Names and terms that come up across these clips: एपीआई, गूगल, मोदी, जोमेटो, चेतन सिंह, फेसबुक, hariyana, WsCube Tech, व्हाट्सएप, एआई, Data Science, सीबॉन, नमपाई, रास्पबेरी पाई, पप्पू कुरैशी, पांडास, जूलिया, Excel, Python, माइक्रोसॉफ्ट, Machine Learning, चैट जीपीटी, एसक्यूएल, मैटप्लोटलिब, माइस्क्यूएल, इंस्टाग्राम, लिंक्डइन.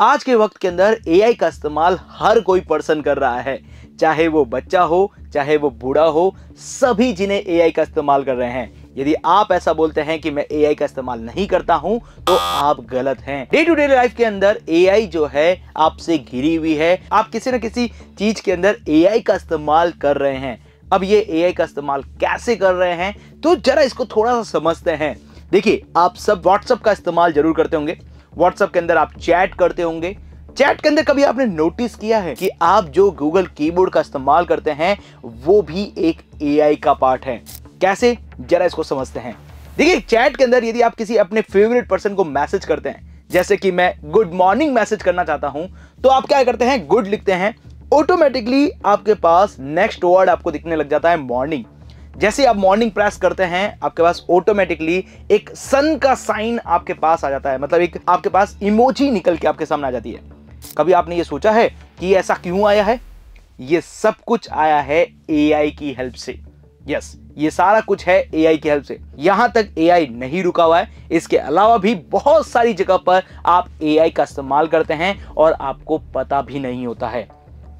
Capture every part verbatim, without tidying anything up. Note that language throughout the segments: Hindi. आज के वक्त के अंदर एआई का इस्तेमाल हर कोई पर्सन कर रहा है, चाहे वो बच्चा हो चाहे वो बूढ़ा हो, सभी जिन्हें एआई का इस्तेमाल कर रहे हैं। यदि आप ऐसा बोलते हैं कि मैं एआई का इस्तेमाल नहीं करता हूं तो आप गलत हैं। डे टू डे लाइफ के अंदर एआई जो है आपसे घिरी हुई है, आप किसी न किसी चीज के अंदर एआई का इस्तेमाल कर रहे हैं। अब ये एआई का इस्तेमाल कैसे कर रहे हैं तो जरा इसको थोड़ा सा समझते हैं। देखिए, आप सब व्हाट्सएप का इस्तेमाल जरूर करते होंगे, व्हाट्सएप के अंदर आप चैट करते होंगे। चैट के अंदर कभी आपने नोटिस किया है कि आप जो गूगल कीबोर्ड का इस्तेमाल करते हैं वो भी एक एआई का पार्ट है। कैसे, जरा इसको समझते हैं। देखिए, चैट के अंदर यदि आप किसी अपने फेवरेट पर्सन को मैसेज करते हैं, जैसे कि मैं गुड मॉर्निंग मैसेज करना चाहता हूं, तो आप क्या करते हैं, गुड लिखते हैं, ऑटोमेटिकली आपके पास नेक्स्ट वर्ड आपको दिखने लग जाता है मॉर्निंग। जैसे आप मॉर्निंग प्रेस करते हैं आपके पास ऑटोमेटिकली एक सन का साइन आपके पास आ जाता है, मतलब एक आपके पास इमोजी निकल के आपके सामने आ जाती है। कभी आपने ये सोचा है कि ऐसा क्यों आया है? ये सब कुछ आया है एआई की हेल्प से। यस yes, ये सारा कुछ है एआई की हेल्प से। यहां तक एआई नहीं रुका हुआ है, इसके अलावा भी बहुत सारी जगह पर आप एआई का इस्तेमाल करते हैं और आपको पता भी नहीं होता है।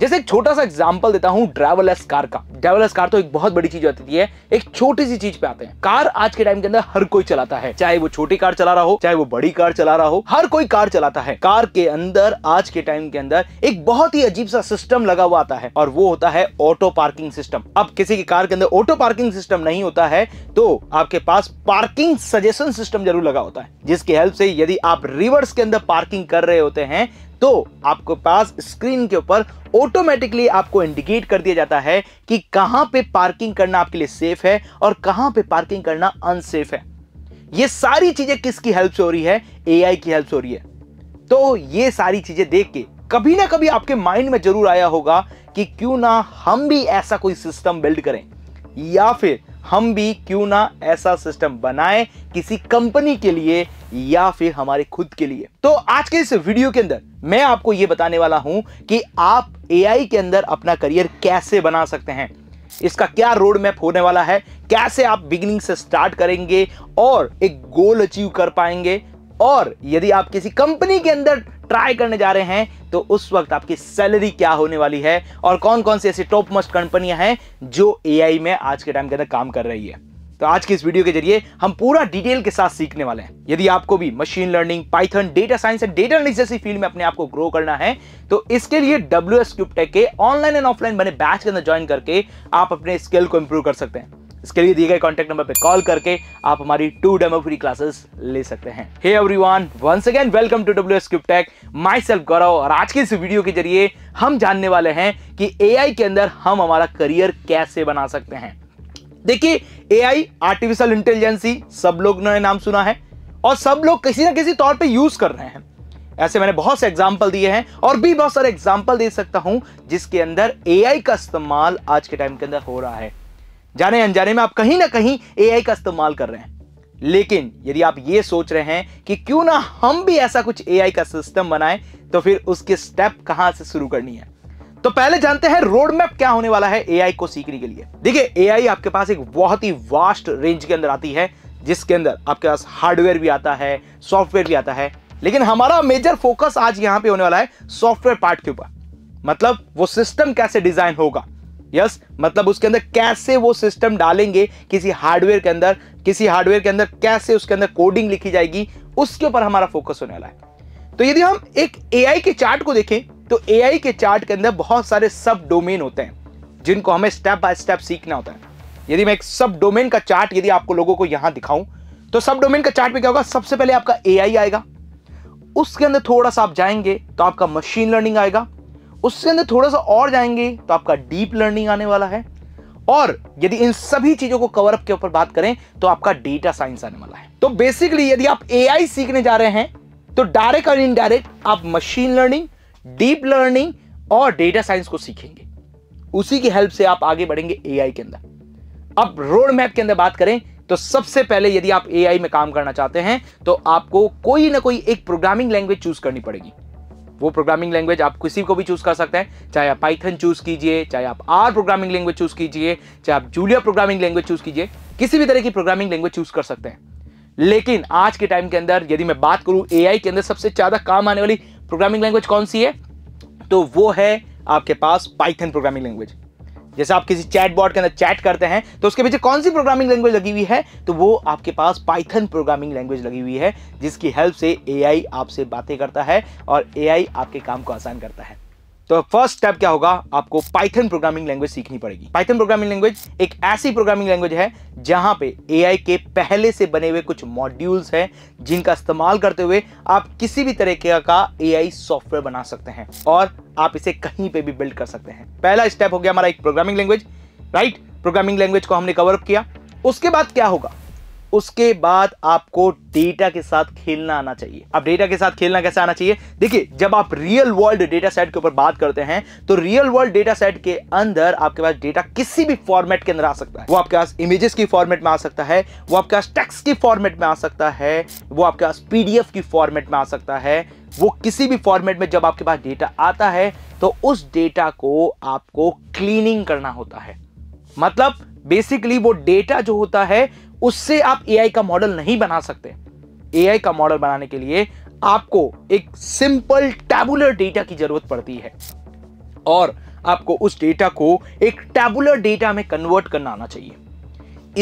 जैसे एक छोटा सा एग्जांपल देता हूं ड्राइवरलेस कार का। ड्राइवरलेस कार तो एक बहुत बड़ी चीज होती है, एक छोटी सी चीज पे आते हैं। कार आज के टाइम के अंदर हर कोई चलाता है, चाहे वो छोटी कार चला रहा हो चाहे वो बड़ी कार चला रहा हो, हर कोई कार चलाता है। कार के अंदर आज के टाइम के अंदर एक बहुत ही अजीब सा सिस्टम लगा हुआ आता है और वो होता है ऑटो पार्किंग सिस्टम। अब किसी की कार के अंदर ऑटो पार्किंग सिस्टम नहीं होता है तो आपके पास पार्किंग सजेशन सिस्टम जरूर लगा होता है, जिसकी हेल्प से यदि आप रिवर्स के अंदर पार्किंग कर रहे होते हैं तो आपके पास स्क्रीन के ऊपर ऑटोमेटिकली आपको इंडिकेट कर दिया जाता है कि कहां पे पार्किंग करना आपके लिए सेफ है और कहां पे पार्किंग करना अनसेफ है। ये सारी चीजें किसकी हेल्प से हो रही है? एआई की हेल्प से हो रही है। तो ये सारी चीजें देख के कभी ना कभी आपके माइंड में जरूर आया होगा कि क्यों ना हम भी ऐसा कोई सिस्टम बिल्ड करें, या फिर हम भी क्यों ना ऐसा सिस्टम बनाएं किसी कंपनी के लिए या फिर हमारे खुद के लिए। तो आज के इस वीडियो के अंदर मैं आपको ये बताने वाला हूं कि आप एआई के अंदर अपना करियर कैसे बना सकते हैं, इसका क्या रोड मैप होने वाला है, कैसे आप बिगिनिंग से स्टार्ट करेंगे और एक गोल अचीव कर पाएंगे, और यदि आप किसी कंपनी के अंदर ट्राई करने जा रहे हैं तो उस वक्त आपकी सैलरी क्या होने वाली है और कौन कौन सी ऐसी टॉप मोस्ट कंपनियां हैं जो एआई में आज के टाइम के अंदर काम कर रही है। तो आज की इस वीडियो के जरिए हम पूरा डिटेल के साथ सीखने वाले हैं। यदि आपको भी machine learning, Python, data science and data analysis जैसी फील्ड में अपने आप को ग्रो करना है तो इसके लिए WsCube Tech के ऑनलाइन एंड ऑफलाइन बने बैच के अंदर ज्वाइन करके आप अपने स्किल को इंप्रूव कर सकते हैं। इसके लिए दिए गए कॉन्टैक्ट नंबर पर कॉल करके आप हमारी टू डेमो फ्री क्लासेस ले सकते हैं। Hey everyone, once again welcome to WsCube Tech, myself Gaurav, और आज के इस वीडियो के जरिए हम जानने वाले हैं कि एआई के अंदर हम हमारा करियर कैसे बना सकते हैं। देखिए, एआई, आर्टिफिशियल इंटेलिजेंसी, सब लोग ने नाम सुना है और सब लोग किसी ना किसी तौर पे यूज कर रहे हैं। ऐसे मैंने बहुत से एग्जाम्पल दिए हैं और भी बहुत सारे एग्जाम्पल दे सकता हूं जिसके अंदर एआई का इस्तेमाल आज के टाइम के अंदर हो रहा है। जाने अनजाने में आप कहीं ना कहीं एआई का इस्तेमाल कर रहे हैं, लेकिन यदि आप ये सोच रहे हैं कि क्यों ना हम भी ऐसा कुछ एआई का सिस्टम बनाएं तो फिर उसके स्टेप कहां से शुरू करनी है। तो पहले जानते हैं रोड मैप क्या होने वाला है एआई को सीखने के लिए। देखिए, एआई आपके पास एक बहुत ही वास्ट रेंज के अंदर आती है, जिसके अंदर आपके पास हार्डवेयर भी आता है, सॉफ्टवेयर भी आता है, लेकिन हमारा मेजर फोकस आज यहाँ पे होने वाला है सॉफ्टवेयर पार्ट के ऊपर। मतलब वो सिस्टम कैसे डिजाइन होगा, यस मतलब उसके अंदर कैसे वो सिस्टम डालेंगे, किसी हार्डवेयर के अंदर किसी हार्डवेयर के अंदर कैसे उसके अंदर कोडिंग लिखी जाएगी, उसके ऊपर हमारा फोकस होने वाला है। तो यदि हम एक एआई के चार्ट को देखें तो एआई के चार्ट के अंदर बहुत सारे सब डोमेन होते हैं जिनको हमें स्टेप बाय स्टेप सीखना होता है। यदि मैं एक सब डोमेन का चार्ट यदि आपको लोगों को यहां दिखाऊं तो सब डोमेन का चार्ट में क्या होगा, सबसे पहले आपका एआई आएगा, उसके अंदर थोड़ा सा आप जाएंगे तो आपका मशीन लर्निंग आएगा, उसके अंदर थोड़ा सा और जाएंगे तो आपका डीप लर्निंग आने वाला है, और यदि इन सभी चीजों को कवरअप के ऊपर बात करें तो आपका डेटा साइंस आने वाला है। तो बेसिकली यदि आप एआई सीखने जा रहे हैं तो डायरेक्ट और इनडायरेक्ट आप मशीन लर्निंग, डीप लर्निंग और डेटा साइंस को सीखेंगे, उसी की हेल्प से आप आगे बढ़ेंगे एआई के अंदर। अब रोड मैप के अंदर बात करें तो सबसे पहले यदि आप एआई में काम करना चाहते हैं तो आपको कोई ना कोई एक प्रोग्रामिंग लैंग्वेज चूज करनी पड़ेगी। वो प्रोग्रामिंग लैंग्वेज आप किसी को भी चूज कर सकते हैं, चाहे आप पाइथन चूज कीजिए, चाहे आप आर प्रोग्रामिंग लैंग्वेज चूज कीजिए, चाहे आप जूलिया प्रोग्रामिंग लैंग्वेज चूज कीजिए, किसी भी तरह की प्रोग्रामिंग लैंग्वेज चूज कर सकते हैं। लेकिन आज के टाइम के अंदर यदि मैं बात करूं एआई के अंदर सबसे ज्यादा काम आने वाली प्रोग्रामिंग लैंग्वेज कौन सी है, तो वो है आपके पास पाइथन प्रोग्रामिंग लैंग्वेज। जैसे आप किसी चैट बॉट के अंदर चैट करते हैं तो उसके पीछे कौन सी प्रोग्रामिंग लैंग्वेज लगी हुई है, तो वो आपके पास पाइथन प्रोग्रामिंग लैंग्वेज लगी हुई है, जिसकी हेल्प से एआई आपसे बातें करता है और एआई आपके काम को आसान करता है। तो फर्स्ट स्टेप क्या होगा, आपको पाइथन प्रोग्रामिंग लैंग्वेज सीखनी पड़ेगी। पाइथन प्रोग्रामिंग लैंग्वेज एक ऐसी प्रोग्रामिंग लैंग्वेज है जहां पे एआई के पहले से बने हुए कुछ मॉड्यूल्स हैं, जिनका इस्तेमाल करते हुए आप किसी भी तरीके का एआई सॉफ्टवेयर बना सकते हैं और आप इसे कहीं पे भी बिल्ड कर सकते हैं। पहला स्टेप हो गया हमारा एक programming language, right. Programming language को हमने कवर अप किया। उसके बाद क्या होगा, उसके बाद आपको डेटा के साथ खेलना आना चाहिए। अब डेटा के साथ खेलना कैसे आना चाहिए, देखिए जब आप रियल वर्ल्ड डेटा सेट के ऊपर बात करते हैं तो रियल वर्ल्ड डेटा सेट के अंदर आपके पास डेटा किसी भी फॉर्मेट के अंदर आ सकता है। वो आपके पास इमेजेस की फॉर्मेट में आ सकता है, वो आपके पास टेक्स्ट की फॉर्मेट में आ सकता है, वो आपके पास पीडीएफ की फॉर्मेट में आ सकता है। वो किसी भी फॉर्मेट में जब आपके पास डेटा आता है तो उस डेटा को आपको क्लीनिंग करना होता है। मतलब बेसिकली वो डेटा जो होता है उससे आप एआई का मॉडल नहीं बना सकते। एआई का मॉडल बनाने के लिए आपको एक सिंपल टैबुलर डेटा की जरूरत पड़ती है और आपको उस डेटा को एक टैबुलर डेटा में कन्वर्ट करना आना चाहिए।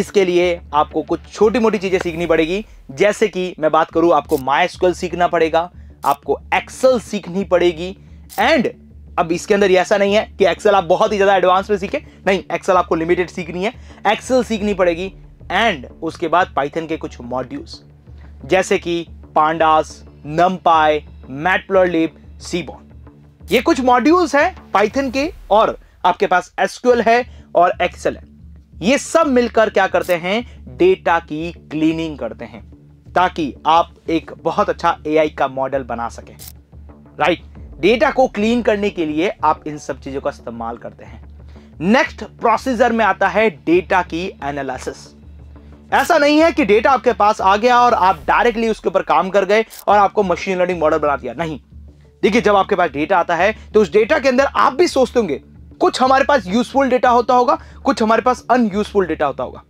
इसके लिए आपको कुछ छोटी मोटी चीजें सीखनी पड़ेगी, जैसे कि मैं बात करूं, आपको माइस्क्यूएल सीखना पड़ेगा, आपको एक्सेल सीखनी पड़ेगी। एंड अब इसके अंदर ऐसा नहीं है कि एक्सेल आप बहुत ही ज्यादा एडवांस में सीखें, नहीं, एक्सेल आपको लिमिटेड सीखनी है, एक्सेल सीखनी पड़ेगी। एंड उसके बाद पाइथन के कुछ मॉड्यूल्स जैसे कि पांडास, नमपाई, मैटप्लोटलिब, सीबॉन, ये कुछ मॉड्यूल्स हैं पाइथन के। और आपके पास एसक्यूएल है और एक्सेल है। ये सब मिलकर क्या करते हैं, डेटा की क्लीनिंग करते हैं ताकि आप एक बहुत अच्छा एआई का मॉडल बना सकें, राइट। डेटा को क्लीन करने के लिए आप इन सब चीजों का इस्तेमाल करते हैं। नेक्स्ट प्रोसीजर में आता है डेटा की एनालिसिस। ऐसा नहीं है कि डेटा आपके पास आ गया और आप डायरेक्टली उसके ऊपर काम कर गए और आपको मशीन लर्निंग मॉडल बना दिया, नहीं। देखिए जब आपके पास डेटा आता है तो उस डेटा के अंदर आप भी सोचते होंगे कुछ हमारे पास यूजफुल डेटा होता होगा, कुछ हमारे पास अनयूजफुल डेटा होता होगा,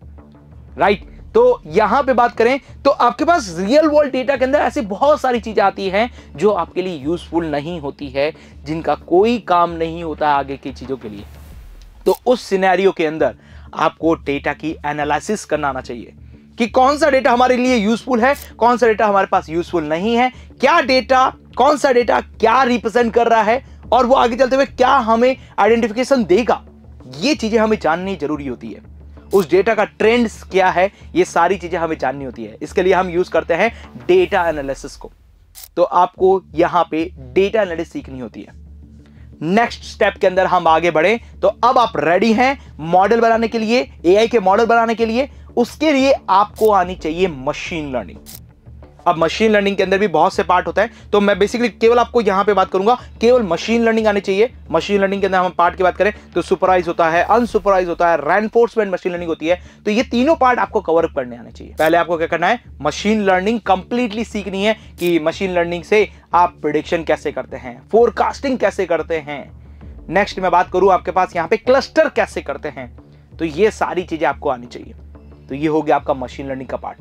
राइट। तो यहां पे बात करें तो आपके पास रियल वर्ल्ड डेटा के अंदर ऐसी बहुत सारी चीजें आती हैं जो आपके लिए यूजफुल नहीं होती है, जिनका कोई काम नहीं होता आगे की चीजों के लिए। तो उस सिनेरियो के अंदर आपको डेटा की एनालिसिस करना आना चाहिए कि कौन सा डेटा हमारे लिए यूजफुल है, कौन सा डेटा हमारे पास यूजफुल नहीं है, क्या डेटा, कौन सा डेटा क्या रिप्रेजेंट कर रहा है और वो आगे चलते हुए क्या हमें आइडेंटिफिकेशन देगा। ये चीजें हमें जाननी जरूरी होती है। उस डेटा का ट्रेंड्स क्या है, ये सारी चीजें हमें जाननी होती है। इसके लिए हम यूज करते हैं डेटा एनालिसिस को। तो आपको यहां पर डेटा एनालिसिस सीखनी होती है। नेक्स्ट स्टेप के अंदर हम आगे बढ़े तो अब आप रेडी हैं मॉडल बनाने के लिए, एआई के मॉडल बनाने के लिए। उसके लिए आपको आनी चाहिए मशीन लर्निंग। अब मशीन लर्निंग के अंदर भी बहुत से पार्ट होता है, तो मैं बेसिकली केवल आपको यहां पे बात करूंगा, केवल मशीन लर्निंग आनी चाहिए। मशीन लर्निंग के अंदर हम पार्ट की बात करें तो सुपरवाइज होता है, अनसुपरवाइज होता है, रेनफोर्समेंट मशीन लर्निंग होती है। तो ये तीनों पार्ट आपको कवर अप करने आने चाहिए। पहले आपको क्या करना है, मशीन लर्निंग कंप्लीटली सीखनी है कि मशीन लर्निंग से आप प्रेडिक्शन कैसे करते हैं, फोरकास्टिंग कैसे करते हैं। नेक्स्ट मैं बात करूं आपके पास यहाँ पे क्लस्टर कैसे करते हैं, तो ये सारी चीजें आपको आनी चाहिए। तो ये हो गया आपका मशीन लर्निंग का पार्ट।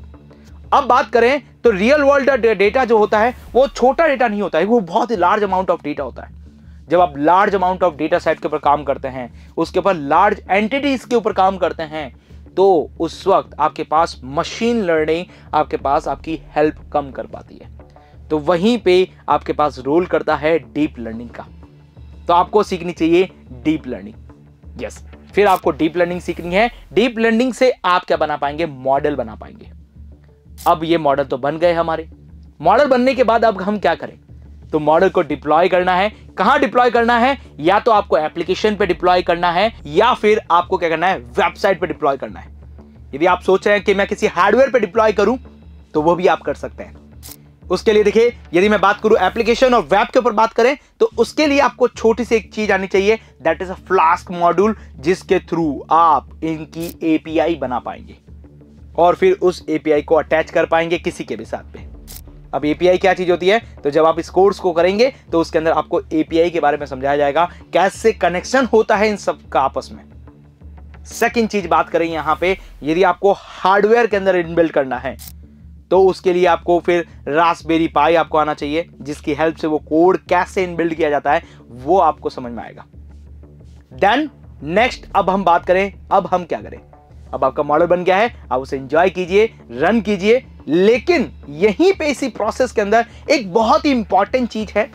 अब बात करें तो रियल वर्ल्ड डेटा जो होता है वो छोटा डेटा नहीं होता है, वो बहुत ही लार्ज अमाउंट ऑफ डेटा होता है। जब आप large amount of data set के ऊपर काम करते हैं, उसके ऊपर लार्ज एंटिटीज के ऊपर काम करते हैं, तो उस वक्त आपके पास मशीन लर्निंग आपके पास आपकी हेल्प कम कर पाती है। तो वहीं पे आपके पास रोल करता है डीप लर्निंग का। तो आपको सीखनी चाहिए डीप लर्निंग, यस। फिर आपको डीप लर्निंग सीखनी है। डीप लर्निंग से आप क्या बना पाएंगे, मॉडल बना पाएंगे। अब ये मॉडल तो बन गए हमारे। मॉडल बनने के बाद अब हम क्या करें, तो मॉडल को डिप्लॉय करना है। कहां डिप्लॉय करना है, या तो आपको एप्लीकेशन पे डिप्लॉय करना है या फिर आपको क्या करना है, वेबसाइट पे डिप्लॉय करना है। यदि आप सोच रहे हैं कि मैं किसी हार्डवेयर पे डिप्लॉय करूं तो वो भी आप कर सकते हैं। उसके लिए देखिए, यदि मैं बात करूं एप्लीकेशन और वेब के ऊपर बात करें तो उसके लिए आपको छोटी सी एक चीज आनी चाहिए, that is a flask module, जिसके थ्रू आप इनकी एपीआई बना पाएंगे और फिर उस एपीआई को अटैच कर पाएंगे किसी के भी साथ पे। अब एपीआई क्या चीज होती है, तो जब आप इस कोर्स को करेंगे तो उसके अंदर आपको एपीआई के बारे में समझाया जाएगा, कैसे कनेक्शन होता है इन सब का आपस में। सेकंड चीज बात करें यहाँ पे, यदि आपको हार्डवेयर के अंदर इनबिल्ड करना है तो उसके लिए आपको फिर रास्पबेरी पाई आपको आना चाहिए, जिसकी हेल्प से वो कोड कैसे इनबिल्ड किया जाता है वो आपको समझ में आएगा। देन नेक्स्ट अब हम बात करें, अब हम क्या करें, अब आपका मॉडल बन गया है, आप उसे एंजॉय कीजिए, रन कीजिए। लेकिन यहीं पे इसी प्रोसेस के अंदर एक बहुत ही इंपॉर्टेंट चीज है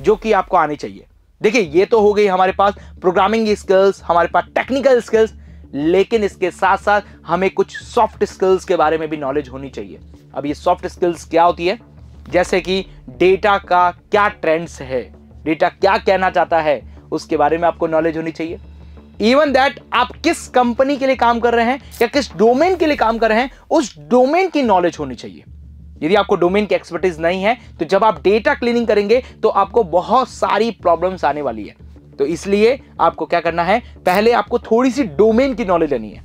जो कि आपको आनी चाहिए। देखिए ये तो हो गई हमारे पास प्रोग्रामिंग स्किल्स, हमारे पास टेक्निकल स्किल्स, लेकिन इसके साथ साथ हमें कुछ सॉफ्ट स्किल्स के बारे में भी नॉलेज होनी चाहिए। अब ये सॉफ्ट स्किल्स क्या होती है, जैसे कि डेटा का क्या ट्रेंड्स है, डेटा क्या कहना चाहता है, उसके बारे में आपको नॉलेज होनी चाहिए। इवन दैट आप किस कंपनी के लिए काम कर रहे हैं या किस डोमेन के लिए काम कर रहे हैं, उस डोमेन की नॉलेज होनी चाहिए। यदि आपको डोमेन की एक्सपर्टीज नहीं है तो जब आप डेटा क्लीनिंग करेंगे तो आपको बहुत सारी प्रॉब्लम्स आने वाली है। तो इसलिए आपको क्या करना है, पहले आपको थोड़ी सी डोमेन की नॉलेज लेनी है।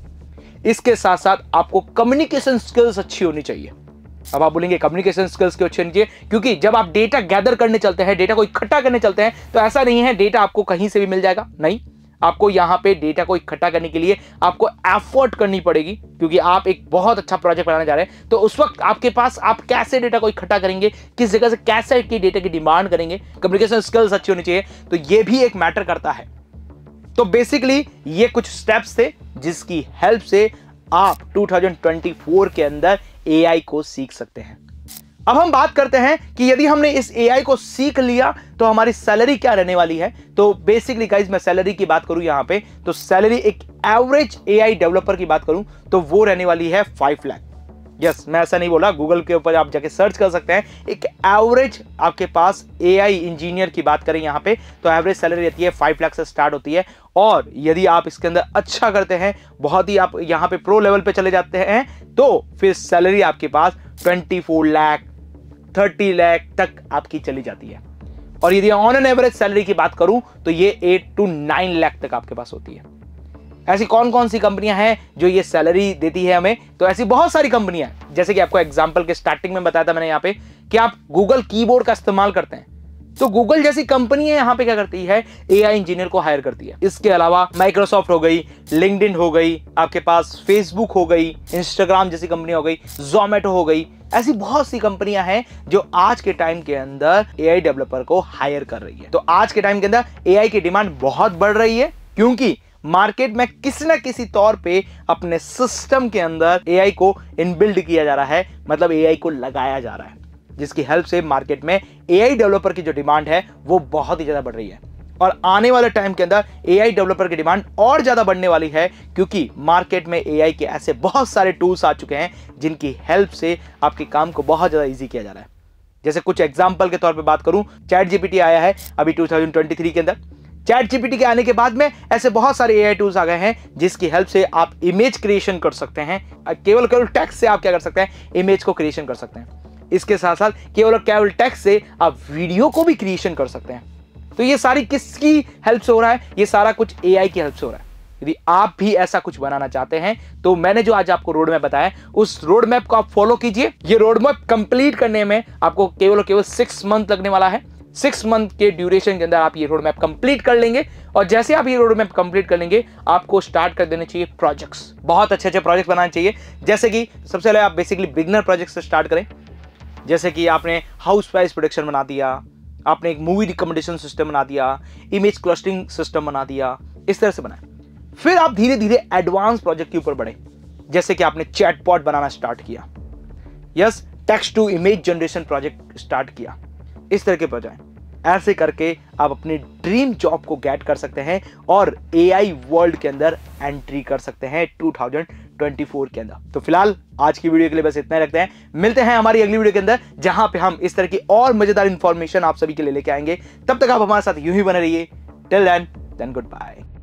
इसके साथ साथ आपको कम्युनिकेशन स्किल्स अच्छी होनी चाहिए। अब आप बोलेंगे कम्युनिकेशन स्किल्स क्यों अच्छी होनी चाहिए, क्योंकि जब आप डेटा गैदर करने चलते हैं, डेटा को इकट्ठा करने चलते हैं, तो ऐसा नहीं है डेटा आपको कहीं से भी मिल जाएगा, नहीं। आपको यहाँ पे डेटा को इकट्ठा करने के लिए आपको एफर्ट करनी पड़ेगी, क्योंकि आप एक बहुत अच्छा प्रोजेक्ट बनाने जा रहे हैं। तो उस वक्त आपके पास आप कैसे डेटा को इकट्ठा करेंगे, किस जगह से कैसे की डेटा की डिमांड करेंगे, कम्युनिकेशन स्किल्स अच्छी होनी चाहिए। तो ये भी एक मैटर करता है। तो बेसिकली ये कुछ स्टेप्स थे जिसकी हेल्प से आप दो हज़ार चौबीस के अंदर एआई को सीख सकते हैं। अब हम बात करते हैं कि यदि हमने इस एआई को सीख लिया तो हमारी सैलरी क्या रहने वाली है। तो बेसिकली गाइस मैं सैलरी की बात करूं यहाँ पे, तो सैलरी एक एवरेज एआई डेवलपर की बात करूं तो वो रहने वाली है पाँच लाख। यस, मैं ऐसा नहीं बोला, गूगल के ऊपर आप जाके सर्च कर सकते हैं। एक एवरेज आपके पास एआई इंजीनियर की बात करें यहाँ पे, तो एवरेज सैलरी रहती है फाइव लाख से स्टार्ट होती है। और यदि आप इसके अंदर अच्छा करते हैं, बहुत ही आप यहाँ पे प्रो लेवल पे चले जाते हैं, तो फिर सैलरी आपके पास twenty four lakh thirty lakh तक आपकी चली जाती है। और यदि ऑन एन एवरेज सैलरी की बात करूं तो ये एट टू नाइन लाख तक आपके पास होती है। ऐसी कौन कौन सी कंपनियां हैं जो ये सैलरी देती है हमें, तो ऐसी बहुत सारी कंपनियां हैं। जैसे कि आपको एग्जांपल के स्टार्टिंग में बताया था मैंने यहाँ पे कि आप गूगल कीबोर्ड का इस्तेमाल करते हैं, तो गूगल जैसी कंपनी है यहाँ पे क्या करती है, एआई इंजीनियर को हायर करती है। इसके अलावा माइक्रोसॉफ्ट हो गई, लिंक्डइन हो गई, आपके पास फेसबुक हो गई, इंस्टाग्राम जैसी कंपनी हो गई, जोमेटो हो गई, ऐसी बहुत सी कंपनियां हैं जो आज के टाइम के अंदर एआई डेवलपर को हायर कर रही है। तो आज के टाइम के अंदर एआई की डिमांड बहुत बढ़ रही है, क्योंकि मार्केट में किसी ना किसी तौर पे अपने सिस्टम के अंदर एआई को इनबिल्ड किया जा रहा है, मतलब एआई को लगाया जा रहा है, जिसकी हेल्प से मार्केट में एआई डेवलपर की जो डिमांड है वो बहुत ही ज़्यादा बढ़ रही है। और आने वाले टाइम के अंदर एआई डेवलपर की डिमांड और ज़्यादा बढ़ने वाली है, क्योंकि मार्केट में एआई के ऐसे बहुत सारे टूल्स आ चुके हैं जिनकी हेल्प से आपके काम को बहुत ज़्यादा ईजी किया जा रहा है। जैसे कुछ एग्जाम्पल के तौर पर बात करूँ, चैट जीपीटी आया है अभी दो हज़ार तेईस के अंदर। चैट जीपीटी के आने के बाद में ऐसे बहुत सारे एआई टूल्स आ गए हैं जिसकी हेल्प से आप इमेज क्रिएशन कर सकते हैं। केवल केवल टेक्स्ट से आप क्या कर सकते हैं, इमेज को क्रिएशन कर सकते हैं। इसके साथ साथ केवल केवल टेक्स्ट से आप वीडियो को भी क्रिएशन कर सकते हैं। तो ये सारी किसकी हेल्प से हो रहा है, ये सारा कुछ एआई की हेल्प से हो रहा है। यदि आप भी ऐसा कुछ बनाना चाहते हैं तो मैंने जो आज आपको रोड मैप बताया, उस रोड मैप को आप फॉलो कीजिए। ये रोड मैप कंप्लीट करने में आपको केवल और केवल सिक्स मंथ लगने वाला है। सिक्स मंथ के ड्यूरेशन के अंदर आप ये रोड मैप कंप्लीट कर लेंगे, और जैसे आप ये रोड मैप कंप्लीट कर लेंगे आपको स्टार्ट कर देने चाहिए प्रोजेक्ट्स। बहुत अच्छे अच्छे प्रोजेक्ट बनाने चाहिए। जैसे कि सबसे पहले आप बेसिकली बिगनर प्रोजेक्ट से स्टार्ट करें, जैसे कि आपने हाउस प्राइस प्रोडक्शन बना दिया, आपने एक मूवी रिकमेंडेशन सिस्टम बना दिया, इमेज क्लस्टरिंग सिस्टम बना दिया, इस तरह से बनाए। फिर आप धीरे धीरे एडवांस प्रोजेक्ट के ऊपर बढ़े, जैसे कि आपने चैटबॉट बनाना स्टार्ट किया, yes text to image generation project start किया, इस तरह के प्रोजेक्ट। ऐसे करके आप अपनी ड्रीम जॉब को गेट कर सकते हैं और एआई वर्ल्ड के अंदर एंट्री कर सकते हैं दो हज़ार चौबीस के अंदर। तो फिलहाल आज की वीडियो के लिए बस इतना ही रखते हैं। मिलते हैं हमारी अगली वीडियो के अंदर, जहां पे हम इस तरह की और मजेदार इंफॉर्मेशन आप सभी के लिए लेके आएंगे। तब तक आप हमारे साथ यूं ही बने रहिए। Till then, then good bye.